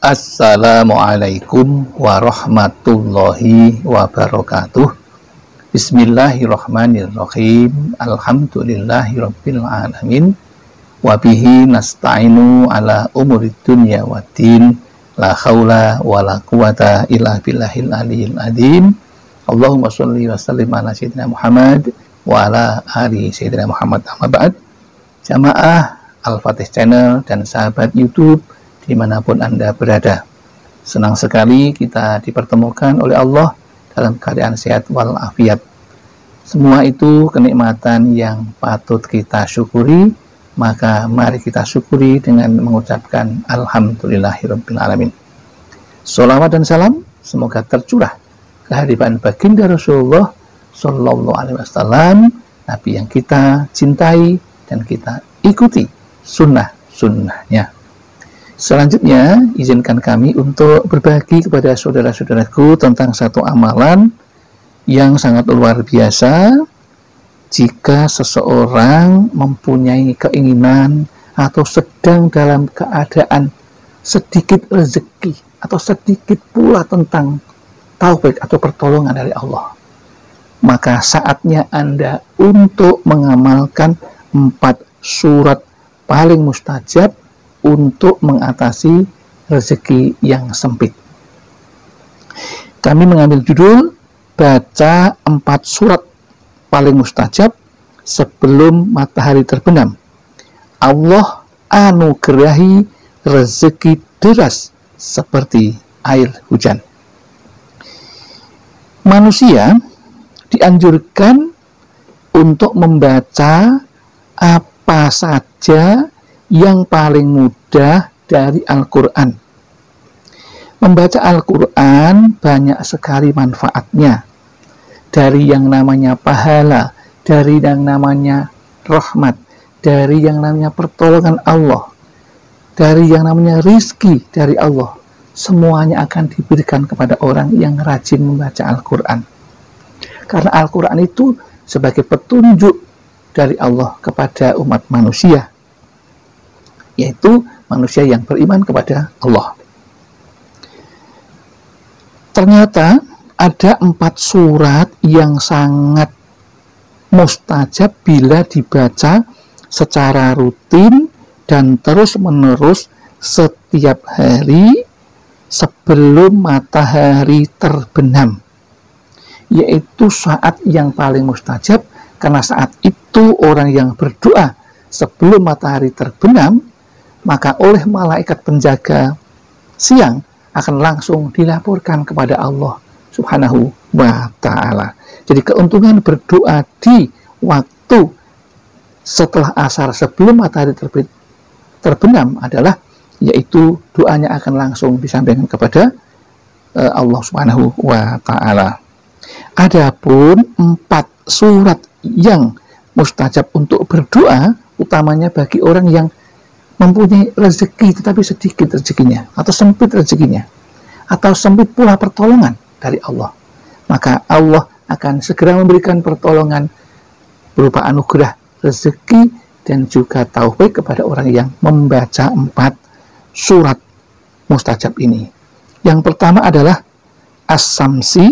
Assalamualaikum warahmatullahi wabarakatuh. Bismillahirrahmanirrahim. Alhamdulillahirabbil alamin. Wa bihi nasta'inu ala umurid dunya waddin. La haula wala quwata illa billahil aliyil azim. Allahumma shalli wa sallim ala sayyidina Muhammad wa ala ali sayyidina Muhammad. Amma ba'd. Jamaah Al-Fatih Channel dan sahabat YouTube dimanapun Anda berada, senang sekali kita dipertemukan oleh Allah dalam keadaan sehat walafiat. Semua itu kenikmatan yang patut kita syukuri, maka mari kita syukuri dengan mengucapkan alhamdulillahirabbil alamin. Sholawat dan salam semoga tercurah kehadiran baginda Rasulullah Shallallahu alaihi wasallam, nabi yang kita cintai dan kita ikuti sunnah-sunnahnya. Selanjutnya, izinkan kami untuk berbagi kepada saudara-saudaraku tentang satu amalan yang sangat luar biasa jika seseorang mempunyai keinginan atau sedang dalam keadaan sedikit rezeki atau sedikit pula tentang taufik atau pertolongan dari Allah. Maka saatnya Anda untuk mengamalkan 4 surat paling mustajab untuk mengatasi rezeki yang sempit. Kami mengambil judul baca 4 surat paling mustajab sebelum matahari terbenam. Allah anugerahi rezeki deras seperti air hujan. Manusia dianjurkan untuk membaca apa saja yang paling mudah dari Al-Quran. Membaca Al-Quran banyak sekali manfaatnya, dari yang namanya pahala, dari yang namanya rahmat, dari yang namanya pertolongan Allah, dari yang namanya rizki dari Allah. Semuanya akan diberikan kepada orang yang rajin membaca Al-Quran, karena Al-Quran itu sebagai petunjuk dari Allah kepada umat manusia, yaitu manusia yang beriman kepada Allah. Ternyata ada 4 surat yang sangat mustajab bila dibaca secara rutin dan terus-menerus setiap hari sebelum matahari terbenam, yaitu saat yang paling mustajab, karena saat itu orang yang berdoa sebelum matahari terbenam, maka oleh malaikat penjaga siang akan langsung dilaporkan kepada Allah Subhanahu wa ta'ala. Jadi keuntungan berdoa di waktu setelah asar sebelum matahari terbenam adalah, yaitu doanya akan langsung disampaikan kepada Allah Subhanahu wa ta'ala. Adapun 4 surat yang mustajab untuk berdoa, utamanya bagi orang yang mempunyai rezeki tetapi sedikit rezekinya, atau sempit rezekinya, atau sempit pula pertolongan dari Allah, maka Allah akan segera memberikan pertolongan berupa anugerah rezeki dan juga taufik kepada orang yang membaca 4 surat mustajab ini. Yang pertama adalah As-Samsi,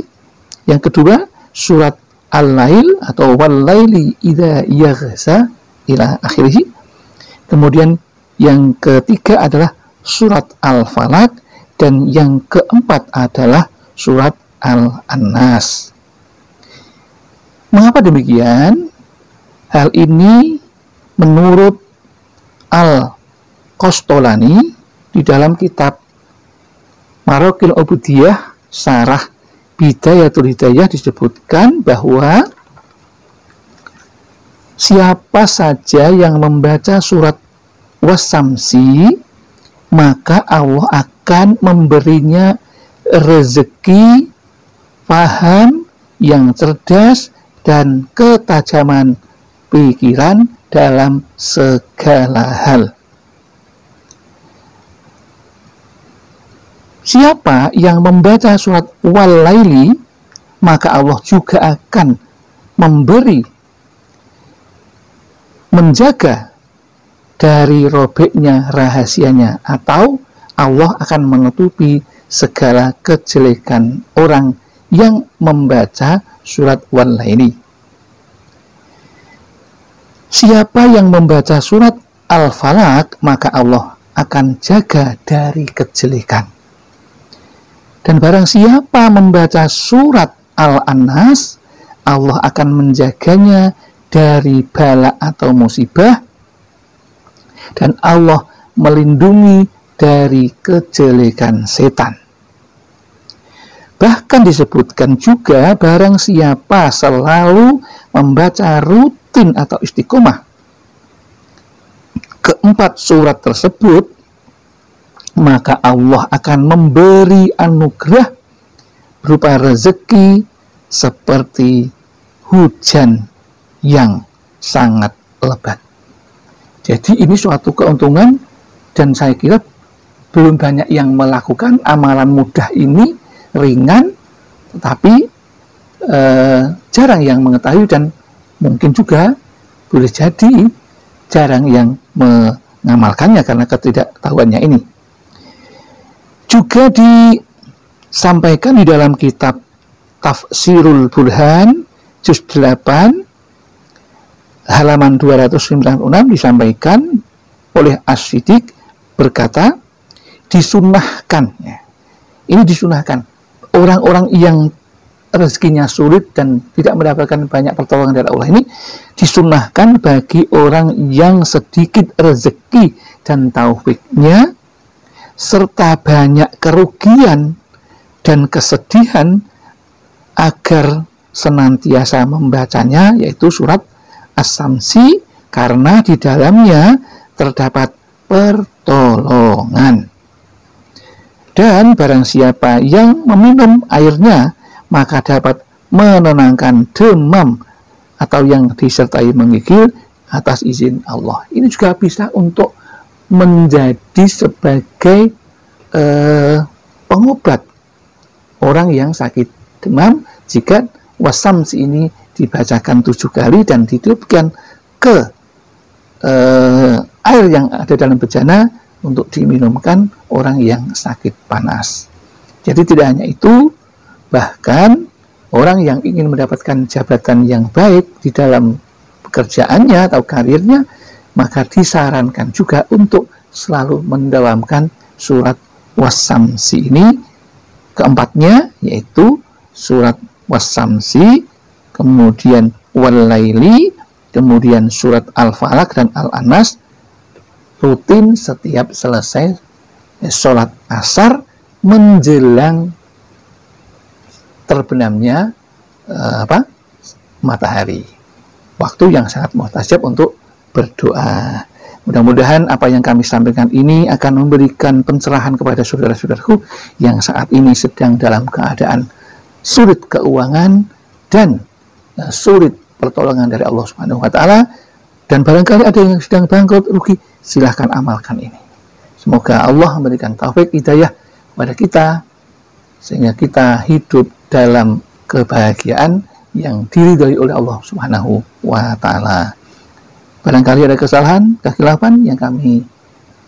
yang kedua surat Al-Lail atau Wal-Laili idza yaghsa ila akhirih, kemudian yang ketiga adalah surat Al-Falaq, dan yang keempat adalah surat Al-Annas. Mengapa demikian? Hal ini menurut Al-Kostolani di dalam kitab Marokil Obudiyah, Sarah Bidayatul Hidayah, disebutkan bahwa siapa saja yang membaca surat Was-Samsi, maka Allah akan memberinya rezeki paham yang cerdas dan ketajaman pikiran dalam segala hal. Siapa yang membaca surat Wal-Laili, maka Allah juga akan menjaga dari robeknya rahasianya, atau Allah akan menutupi segala kejelekan orang yang membaca surat Al-Laili. Siapa yang membaca surat Al-Falaq, maka Allah akan jaga dari kejelekan. Dan barang siapa membaca surat Al-Anas, Allah akan menjaganya dari bala atau musibah, dan Allah melindungi dari kejelekan setan. Bahkan disebutkan juga, barang siapa selalu membaca rutin atau istiqomah keempat surat tersebut, maka Allah akan memberi anugerah berupa rezeki seperti hujan yang sangat lebat. Jadi ini suatu keuntungan, dan saya kira belum banyak yang melakukan amalan mudah ini, ringan, tetapi jarang yang mengetahui, dan mungkin juga boleh jadi jarang yang mengamalkannya karena ketidaktahuannya ini. Juga disampaikan di dalam kitab Tafsirul Burhan, juz 8, halaman 296, disampaikan oleh As-Siddiq berkata, disunahkan orang-orang yang rezekinya sulit dan tidak mendapatkan banyak pertolongan dari Allah ini, disunahkan bagi orang yang sedikit rezeki dan taufiknya serta banyak kerugian dan kesedihan, agar senantiasa membacanya, yaitu surat As-Samsi, karena di dalamnya terdapat pertolongan. Dan barang siapa yang meminum airnya, maka dapat menenangkan demam atau yang disertai menggigil atas izin Allah. Ini juga bisa untuk menjadi sebagai pengobat orang yang sakit demam, jika As-Samsi ini dibacakan 7 kali dan ditiupkan ke air yang ada dalam bejana untuk diminumkan orang yang sakit panas. Jadi tidak hanya itu, bahkan orang yang ingin mendapatkan jabatan yang baik di dalam pekerjaannya atau karirnya, maka disarankan juga untuk selalu mendalamkan surat As-Samsi ini keempatnya, yaitu surat As-Samsi, kemudian Al-Laili, kemudian surat Al-Falaq dan Al-Anas, rutin setiap selesai sholat asar menjelang terbenamnya matahari, waktu yang sangat mustajab untuk berdoa. Mudah-mudahan apa yang kami sampaikan ini akan memberikan pencerahan kepada saudara-saudaraku yang saat ini sedang dalam keadaan sulit keuangan dan sulit pertolongan dari Allah Subhanahu wa Ta'ala. Dan barangkali ada yang sedang bangkrut, rugi, silahkan amalkan ini. Semoga Allah memberikan taufik, hidayah kepada kita, sehingga kita hidup dalam kebahagiaan yang diridhai oleh Allah Subhanahu wa Ta'ala. Barangkali ada kesalahan, kekhilafan yang kami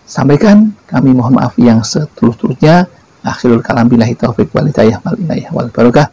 sampaikan, kami mohon maaf yang setulus-tulusnya. Akhirul kalam, billahi taufik wal hidayah wal inayah wal barokah.